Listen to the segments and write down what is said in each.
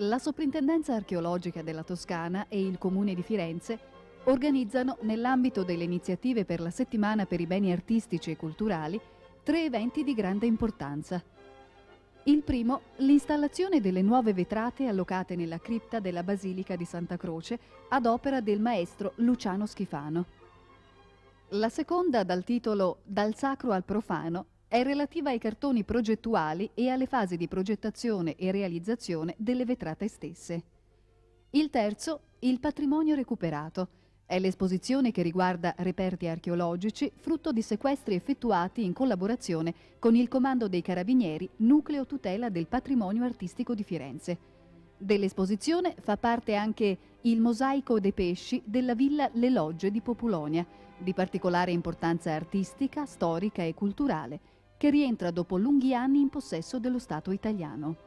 La Soprintendenza archeologica della Toscana e il Comune di Firenze organizzano, nell'ambito delle iniziative per la Settimana per i Beni Artistici e Culturali, 3 eventi di grande importanza. Il primo, l'installazione delle nuove vetrate allocate nella cripta della Basilica di Santa Croce ad opera del maestro Luciano Schifano. La seconda, dal titolo Dal Sacro al Profano, è relativa ai cartoni progettuali e alle fasi di progettazione e realizzazione delle vetrate stesse. Il terzo, il patrimonio recuperato, è l'esposizione che riguarda reperti archeologici frutto di sequestri effettuati in collaborazione con il Comando dei Carabinieri, Nucleo Tutela del Patrimonio Artistico di Firenze. Dell'esposizione fa parte anche il mosaico dei pesci della Villa Le Logge di Populonia, di particolare importanza artistica, storica e culturale, che rientra dopo lunghi anni in possesso dello Stato italiano.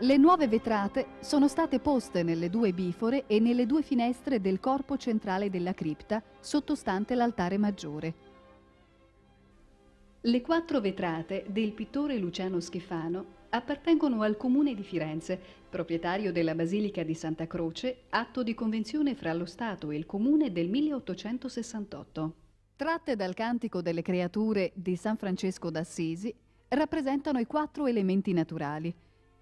Le nuove vetrate sono state poste nelle 2 bifore e nelle 2 finestre del corpo centrale della cripta, sottostante l'altare maggiore. Le 4 vetrate del pittore Luciano Schifano appartengono al Comune di Firenze, proprietario della Basilica di Santa Croce, atto di convenzione fra lo Stato e il Comune del 1868. Tratte dal Cantico delle Creature di San Francesco d'Assisi, rappresentano i 4 elementi naturali.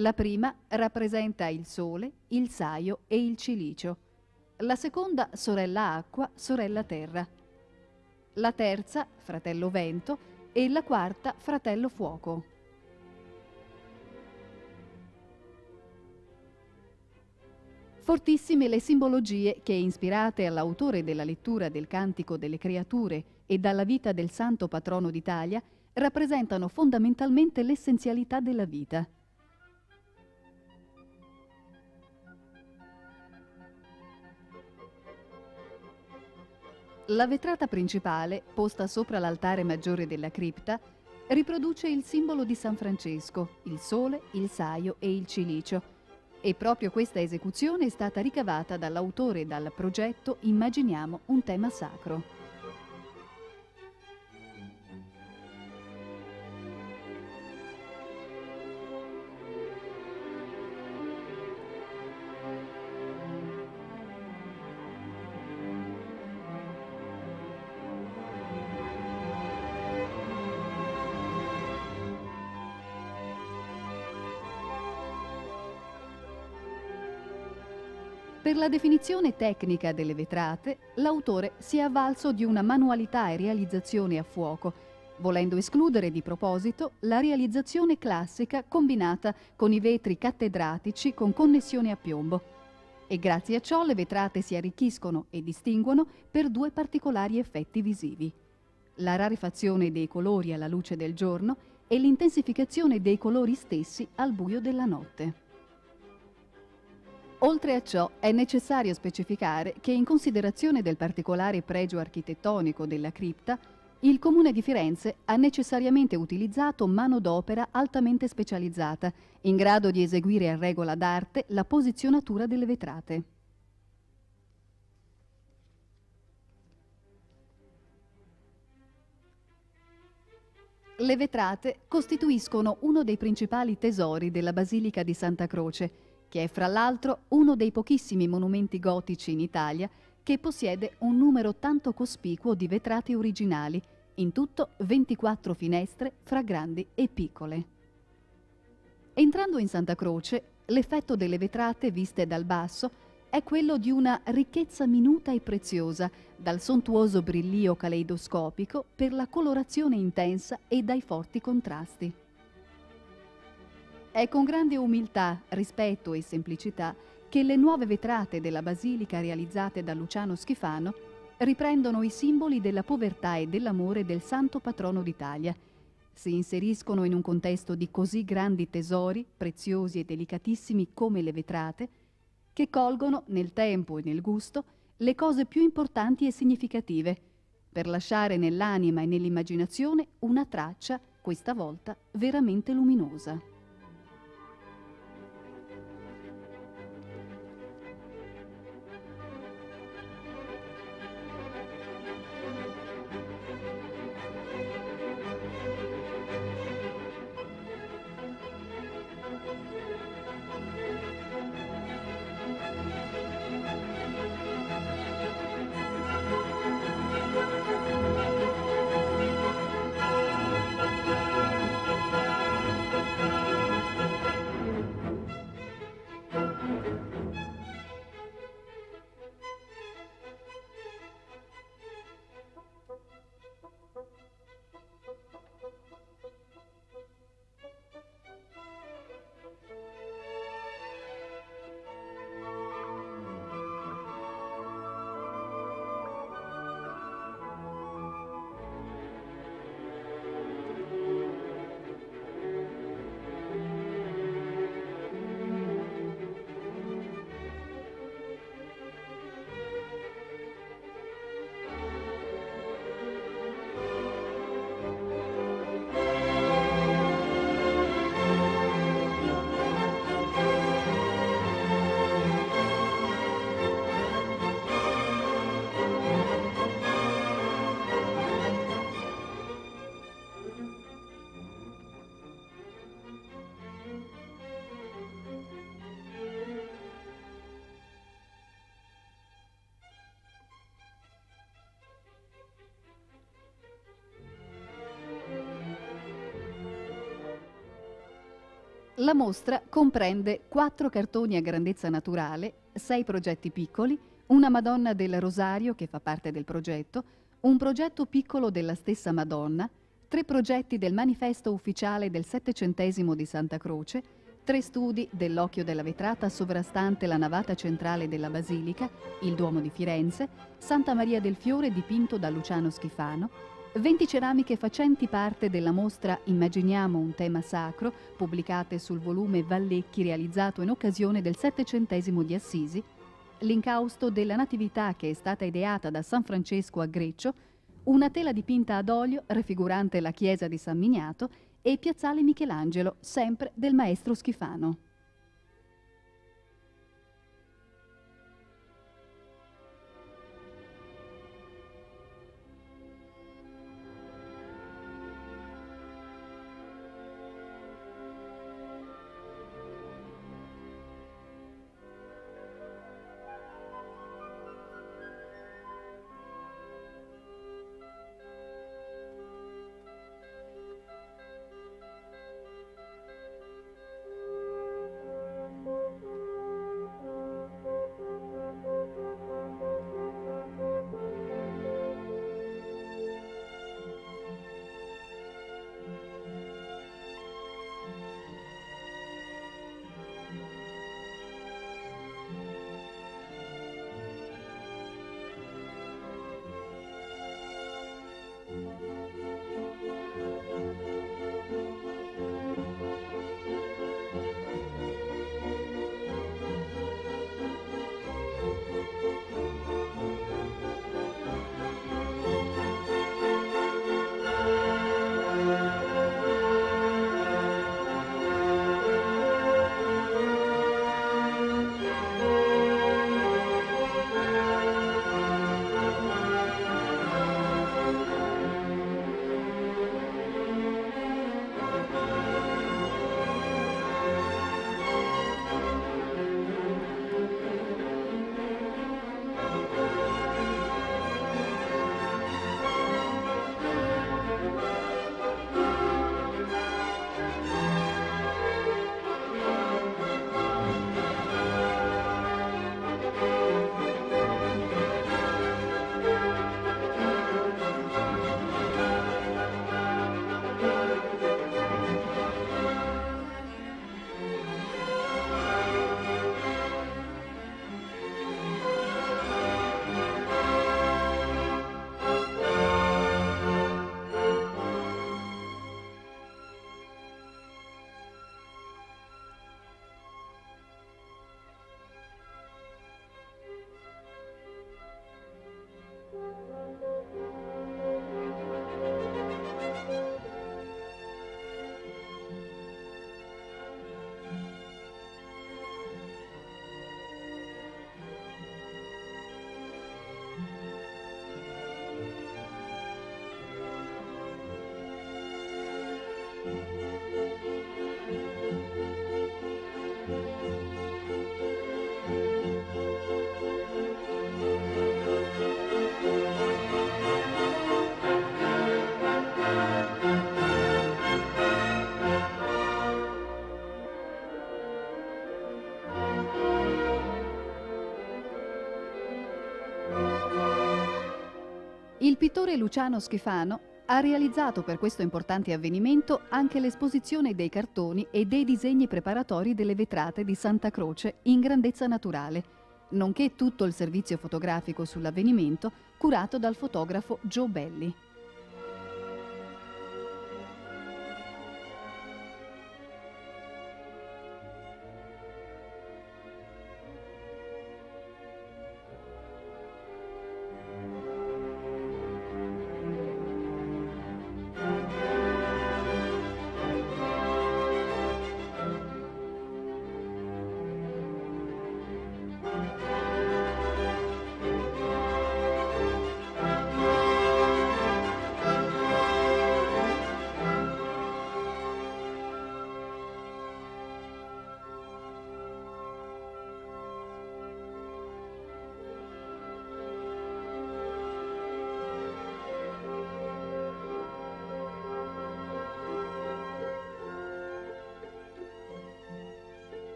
La prima rappresenta il sole, il saio e il cilicio. La seconda, sorella acqua, sorella terra. La terza, fratello vento, e la quarta, fratello fuoco. Fortissime le simbologie che, ispirate all'autore della lettura del Cantico delle Creature e dalla vita del Santo Patrono d'Italia, rappresentano fondamentalmente l'essenzialità della vita. La vetrata principale, posta sopra l'altare maggiore della cripta, riproduce il simbolo di San Francesco, il sole, il saio e il cilicio. E proprio questa esecuzione è stata ricavata dall'autore dal progetto Immaginiamo un tema sacro. Per la definizione tecnica delle vetrate, l'autore si è avvalso di una manualità e realizzazione a fuoco, volendo escludere di proposito la realizzazione classica combinata con i vetri cattedratici con connessione a piombo. E grazie a ciò le vetrate si arricchiscono e distinguono per 2 particolari effetti visivi: la rarefazione dei colori alla luce del giorno e l'intensificazione dei colori stessi al buio della notte. Oltre a ciò, è necessario specificare che, in considerazione del particolare pregio architettonico della cripta, il Comune di Firenze ha necessariamente utilizzato manodopera altamente specializzata, in grado di eseguire a regola d'arte la posizionatura delle vetrate. Le vetrate costituiscono uno dei principali tesori della Basilica di Santa Croce, che è fra l'altro uno dei pochissimi monumenti gotici in Italia che possiede un numero tanto cospicuo di vetrate originali, in tutto 24 finestre fra grandi e piccole. Entrando in Santa Croce, l'effetto delle vetrate viste dal basso è quello di una ricchezza minuta e preziosa, dal sontuoso brillio caleidoscopico per la colorazione intensa e dai forti contrasti. È con grande umiltà, rispetto e semplicità che le nuove vetrate della basilica realizzate da Luciano Schifano riprendono i simboli della povertà e dell'amore del Santo Patrono d'Italia, si inseriscono in un contesto di così grandi tesori, preziosi e delicatissimi come le vetrate, che colgono nel tempo e nel gusto le cose più importanti e significative, per lasciare nell'anima e nell'immaginazione una traccia, questa volta veramente luminosa. La mostra comprende 4 cartoni a grandezza naturale, 6 progetti piccoli, una Madonna del Rosario che fa parte del progetto, un progetto piccolo della stessa Madonna, 3 progetti del manifesto ufficiale del 700° di Santa Croce, 3 studi dell'occhio della vetrata sovrastante la navata centrale della basilica, il Duomo di Firenze, Santa Maria del Fiore dipinto da Luciano Schifano, 20 ceramiche facenti parte della mostra Immaginiamo un tema sacro, pubblicate sul volume Vallecchi realizzato in occasione del 700° di Assisi, l'incausto della Natività che è stata ideata da San Francesco a Greccio, una tela dipinta ad olio raffigurante la chiesa di San Miniato e Piazzale Michelangelo, sempre del maestro Schifano. Il pittore Luciano Schifano ha realizzato per questo importante avvenimento anche l'esposizione dei cartoni e dei disegni preparatori delle vetrate di Santa Croce in grandezza naturale, nonché tutto il servizio fotografico sull'avvenimento curato dal fotografo Joe Belli.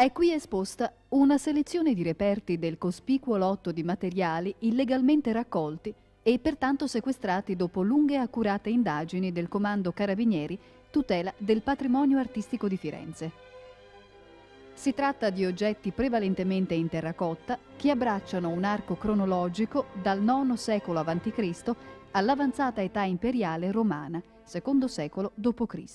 È qui esposta una selezione di reperti del cospicuo lotto di materiali illegalmente raccolti e pertanto sequestrati dopo lunghe e accurate indagini del Comando Carabinieri tutela del patrimonio artistico di Firenze. Si tratta di oggetti prevalentemente in terracotta che abbracciano un arco cronologico dal IX secolo a.C. all'avanzata età imperiale romana, II secolo d.C.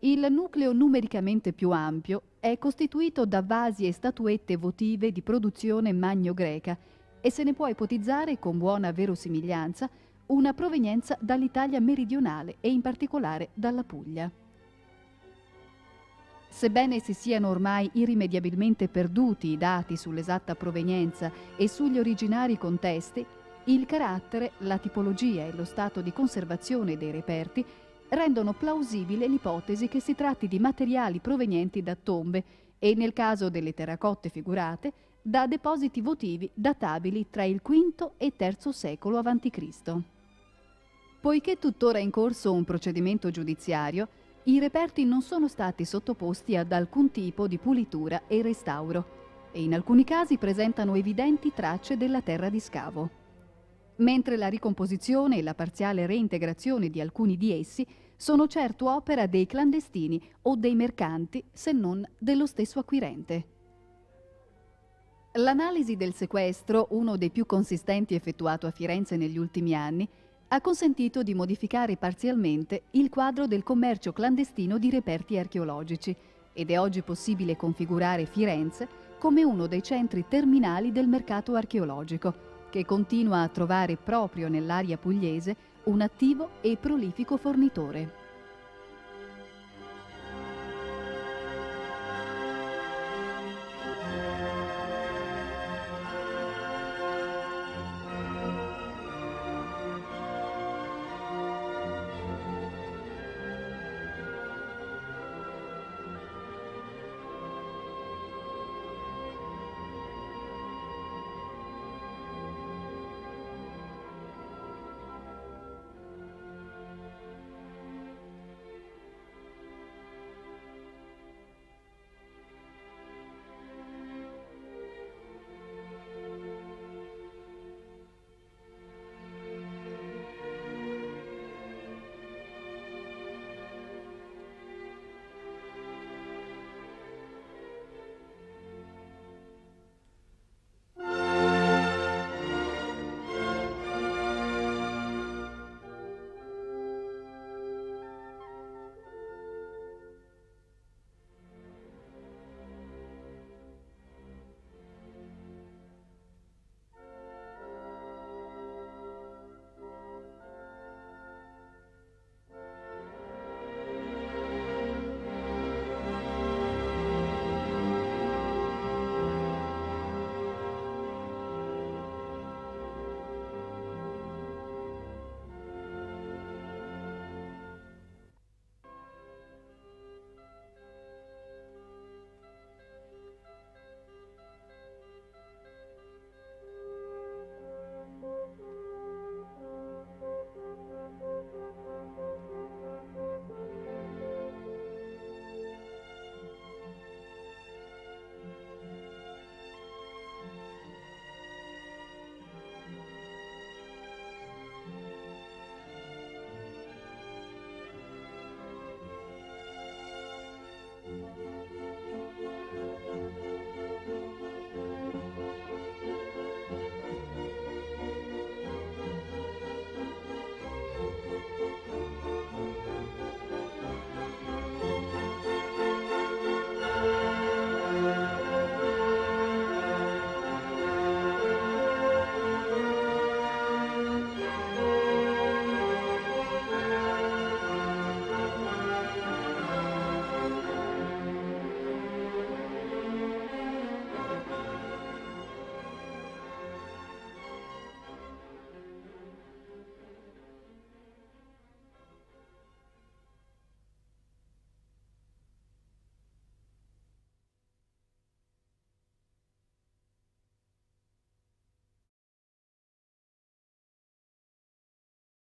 Il nucleo numericamente più ampio è costituito da vasi e statuette votive di produzione magno-greca e se ne può ipotizzare con buona verosimiglianza una provenienza dall'Italia meridionale e in particolare dalla Puglia. Sebbene si siano ormai irrimediabilmente perduti i dati sull'esatta provenienza e sugli originari contesti, il carattere, la tipologia e lo stato di conservazione dei reperti rendono plausibile l'ipotesi che si tratti di materiali provenienti da tombe e, nel caso delle terracotte figurate, da depositi votivi databili tra il V e III secolo a.C. Poiché tuttora è in corso un procedimento giudiziario, i reperti non sono stati sottoposti ad alcun tipo di pulitura e restauro e in alcuni casi presentano evidenti tracce della terra di scavo, mentre la ricomposizione e la parziale reintegrazione di alcuni di essi sono certo opera dei clandestini o dei mercanti, se non dello stesso acquirente. L'analisi del sequestro, uno dei più consistenti effettuato a Firenze negli ultimi anni, ha consentito di modificare parzialmente il quadro del commercio clandestino di reperti archeologici ed è oggi possibile configurare Firenze come uno dei centri terminali del mercato archeologico, che continua a trovare proprio nell'area pugliese un attivo e prolifico fornitore.